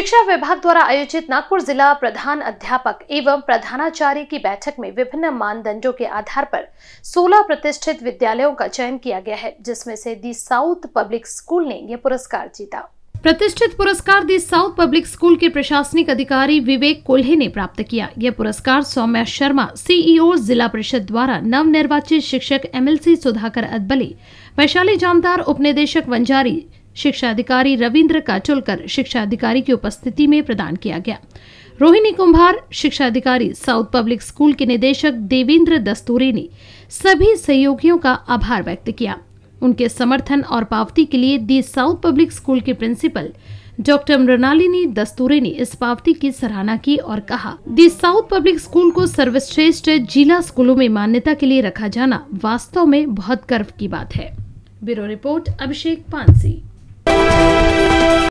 शिक्षा विभाग द्वारा आयोजित नागपुर जिला प्रधान अध्यापक एवं प्रधानाचार्य की बैठक में विभिन्न मानदंडों के आधार पर 16 प्रतिष्ठित विद्यालयों का चयन किया गया है, जिसमें से दी साउथ पब्लिक स्कूल ने यह पुरस्कार जीता। प्रतिष्ठित पुरस्कार दी साउथ पब्लिक स्कूल के प्रशासनिक अधिकारी विवेक कोल्हे ने प्राप्त किया। यह पुरस्कार सौम्या शर्मा सीईओ जिला परिषद द्वारा नवनिर्वाचित शिक्षक MLC सुधाकर अदबली, वैशाली जामदार उपनिदेशक वंजारी, शिक्षा अधिकारी रविन्द्र काचोलकर शिक्षा अधिकारी की उपस्थिति में प्रदान किया गया। रोहिणी कुंभार शिक्षा अधिकारी साउथ पब्लिक स्कूल के निदेशक देवेंद्र दस्तूरे ने सभी सहयोगियों का आभार व्यक्त किया। उनके समर्थन और पावती के लिए दी साउथ पब्लिक स्कूल के प्रिंसिपल डॉक्टर मृणालिनी दस्तूरे ने इस पावती की सराहना की और कहा, दी साउथ पब्लिक स्कूल को सर्वश्रेष्ठ जिला स्कूलों में मान्यता के लिए रखा जाना वास्तव में बहुत गर्व की बात है। Bureau report Abhishek Panchsi.